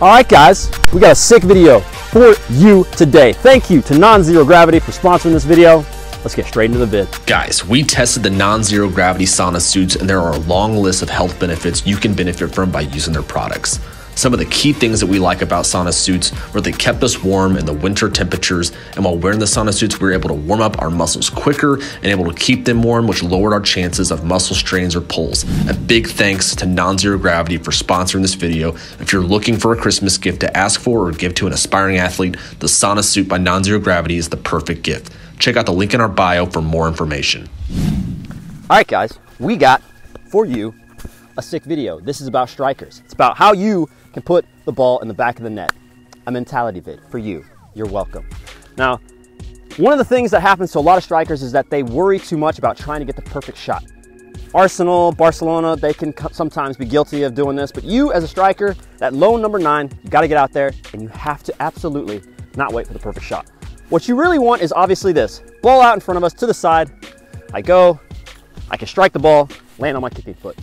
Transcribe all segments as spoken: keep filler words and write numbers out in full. All right, guys, we got a sick video for you today. Thank you to Non-Zero Gravity for sponsoring this video. Let's get straight into the vid. Guys, we tested the Non-Zero Gravity sauna suits, and there are a long list of health benefits you can benefit from by using their products. Some of the key things that we like about sauna suits were they kept us warm in the winter temperatures, and while wearing the sauna suits, we were able to warm up our muscles quicker and able to keep them warm, which lowered our chances of muscle strains or pulls. A big thanks to Non-Zero Gravity for sponsoring this video. If you're looking for a Christmas gift to ask for or give to an aspiring athlete, the sauna suit by Non-Zero Gravity is the perfect gift. Check out the link in our bio for more information. All right, guys, we got for you a sick video. This is about strikers. It's about how you can put the ball in the back of the net. A mentality vid for you. You're welcome. Now, one of the things that happens to a lot of strikers is that they worry too much about trying to get the perfect shot. Arsenal, Barcelona, they can sometimes be guilty of doing this, but you as a striker, that lone number nine, you gotta get out there and you have to absolutely not wait for the perfect shot. What you really want is obviously this. Ball out in front of us to the side. I go, I can strike the ball, land on my kicking foot.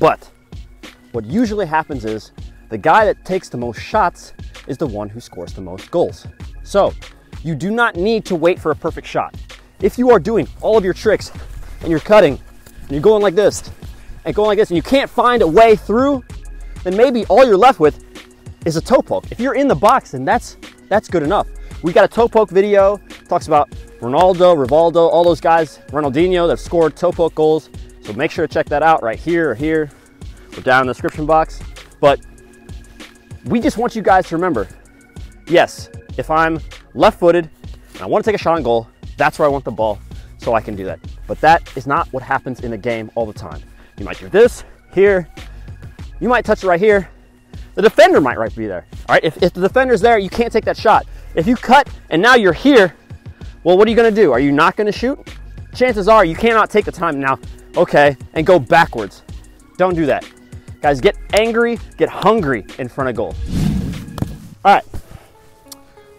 But what usually happens is the guy that takes the most shots is the one who scores the most goals. So you do not need to wait for a perfect shot. If you are doing all of your tricks and you're cutting and you're going like this and going like this and you can't find a way through, then maybe all you're left with is a toe poke. If you're in the box, then that's, that's good enough. We got a toe poke video, talks about Ronaldo, Rivaldo, all those guys, Ronaldinho that scored toe poke goals. So make sure to check that out right here or here or down in the description box. But we just want you guys to remember, yes, if I'm left-footed and I want to take a shot on goal, that's where I want the ball so I can do that. But that is not what happens in a game all the time. You might do this here. You might touch it right here. The defender might right be there. All right, if, if the defender's there, you can't take that shot. If you cut and now you're here, well, what are you going to do? Are you not going to shoot? Chances are you cannot take the time now. Okay, and go backwards. Don't do that. Guys, get angry, get hungry in front of goal. All right,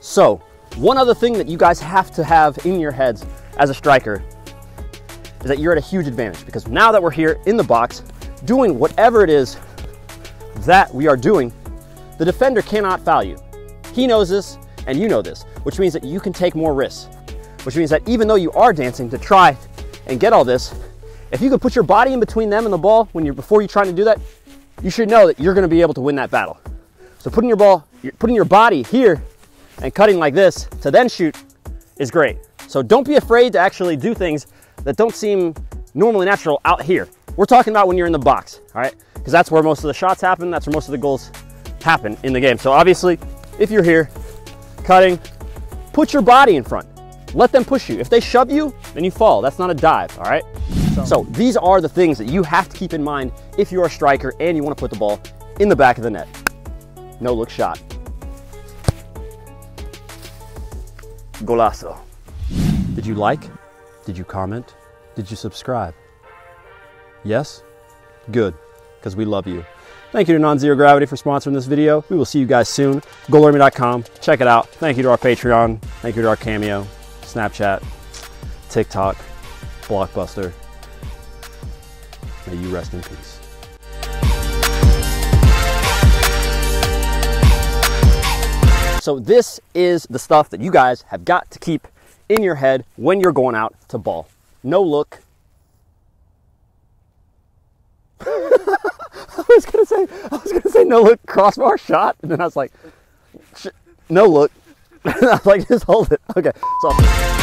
so one other thing that you guys have to have in your heads as a striker is that you're at a huge advantage, because now that we're here in the box doing whatever it is that we are doing, the defender cannot foul you. He knows this and you know this, which means that you can take more risks, which means that even though you are dancing to try and get all this, if you can put your body in between them and the ball when you're before you're trying to do that, you should know that you're going to be able to win that battle. So putting your ball, putting your body here and cutting like this to then shoot is great. So don't be afraid to actually do things that don't seem normally natural out here. We're talking about when you're in the box, all right? Because that's where most of the shots happen. That's where most of the goals happen in the game. So obviously, if you're here cutting, put your body in front. Let them push you. If they shove you, then you fall. That's not a dive, all right? So these are the things that you have to keep in mind if you're a striker and you want to put the ball in the back of the net. No look shot. Golazo. Did you like? Did you comment? Did you subscribe? Yes? Good, because we love you. Thank you to Non-Zero Gravity for sponsoring this video. We will see you guys soon. Goluremi dot com. Check it out. Thank you to our Patreon. Thank you to our Cameo, Snapchat, TikTok, Blockbuster. May you rest in peace. So this is the stuff that you guys have got to keep in your head when you're going out to ball. No look. I was gonna say, I was gonna say no look crossbar shot, and then I was like, sh no look. And I was like, just hold it. Okay. So.